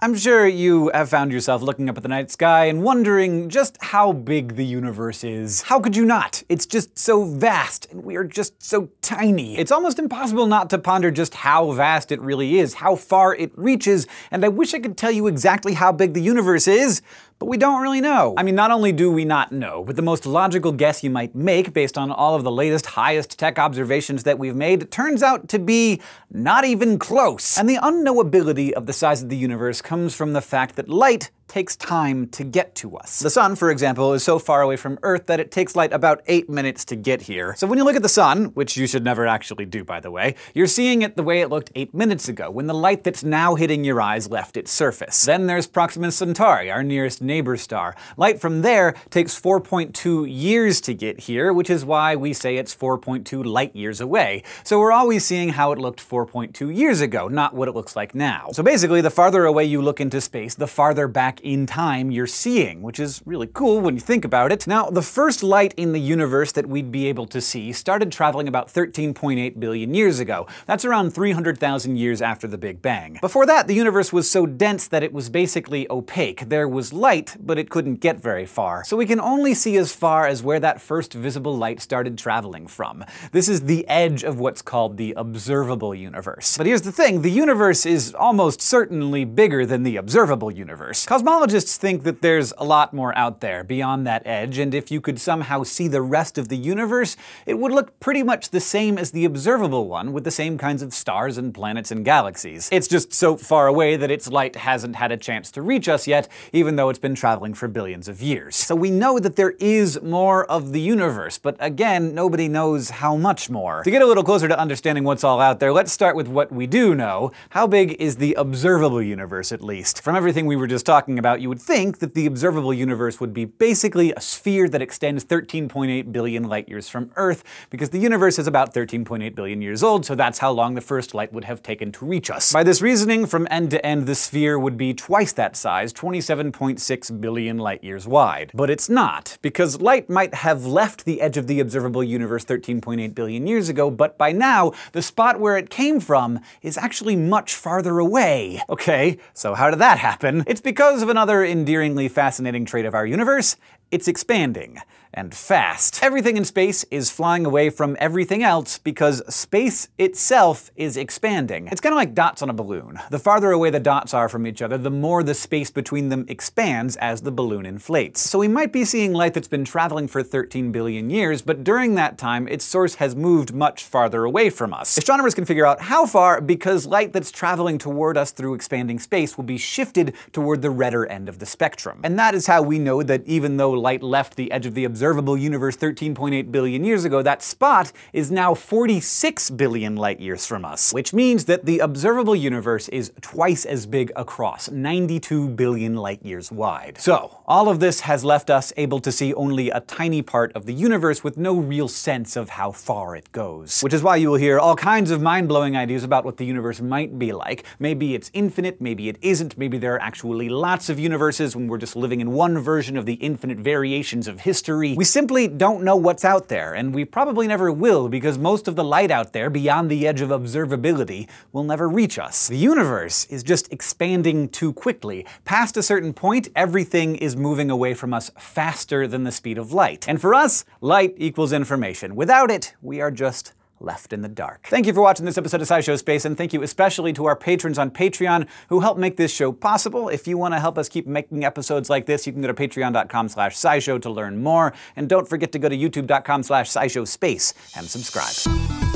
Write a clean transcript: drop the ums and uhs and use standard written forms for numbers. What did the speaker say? I'm sure you have found yourself looking up at the night sky and wondering just how big the universe is. How could you not? It's just so vast, and we are just so tiny. It's almost impossible not to ponder just how vast it really is, how far it reaches, and I wish I could tell you exactly how big the universe is, but we don't really know. I mean, not only do we not know, but the most logical guess you might make based on all of the latest, highest tech observations that we've made turns out to be not even close. And the unknowability of the size of the universe comes from the fact that light takes time to get to us. The sun, for example, is so far away from Earth that it takes light about 8 minutes to get here. So when you look at the sun, which you should never actually do, by the way, you're seeing it the way it looked 8 minutes ago, when the light that's now hitting your eyes left its surface. Then there's Proxima Centauri, our nearest neighbor star. Light from there takes 4.2 years to get here, which is why we say it's 4.2 light years away. So we're always seeing how it looked 4.2 years ago, not what it looks like now. So basically, the farther away you look into space, the farther back in time you're seeing, which is really cool when you think about it. Now, the first light in the universe that we'd be able to see started traveling about 13.8 billion years ago. That's around 300,000 years after the Big Bang. Before that, the universe was so dense that it was basically opaque. There was light, but it couldn't get very far. So we can only see as far as where that first visible light started traveling from. This is the edge of what's called the observable universe. But here's the thing, the universe is almost certainly bigger than the observable universe. Cosmologists think that there's a lot more out there beyond that edge, and if you could somehow see the rest of the universe, it would look pretty much the same as the observable one, with the same kinds of stars and planets and galaxies. It's just so far away that its light hasn't had a chance to reach us yet, even though it's been traveling for billions of years. So we know that there is more of the universe, but again, nobody knows how much more. To get a little closer to understanding what's all out there, let's start with what we do know. How big is the observable universe, at least? From everything we were just talking about, you would think that the observable universe would be basically a sphere that extends 13.8 billion light years from Earth, because the universe is about 13.8 billion years old, so that's how long the first light would have taken to reach us. By this reasoning, from end to end, the sphere would be twice that size, 27.6 billion light years wide. But it's not, because light might have left the edge of the observable universe 13.8 billion years ago, but by now, the spot where it came from is actually much farther away. Okay, so how did that happen? It's because of another endearingly fascinating trait of our universe, it's expanding. And fast. Everything in space is flying away from everything else because space itself is expanding. It's kind of like dots on a balloon. The farther away the dots are from each other, the more the space between them expands as the balloon inflates. So we might be seeing light that's been traveling for 13 billion years, but during that time, its source has moved much farther away from us. Astronomers can figure out how far because light that's traveling toward us through expanding space will be shifted toward the redder end of the spectrum. And that is how we know that even though light left the edge of the observable universe 13.8 billion years ago, that spot is now 46 billion light years from us, which means that the observable universe is twice as big across, 92 billion light years wide. So all of this has left us able to see only a tiny part of the universe with no real sense of how far it goes, which is why you will hear all kinds of mind-blowing ideas about what the universe might be like. Maybe it's infinite, maybe it isn't, maybe there are actually lots of universes when we're just living in one version of the infinite variations of history. We simply don't know what's out there, and we probably never will, because most of the light out there beyond the edge of observability will never reach us. The universe is just expanding too quickly. Past a certain point, everything is moving away from us faster than the speed of light. And for us, light equals information. Without it, we are just left in the dark. Thank you for watching this episode of SciShow Space, and thank you especially to our patrons on Patreon who help make this show possible. If you want to help us keep making episodes like this, you can go to patreon.com/scishow to learn more, and don't forget to go to youtube.com/scishowspace and subscribe.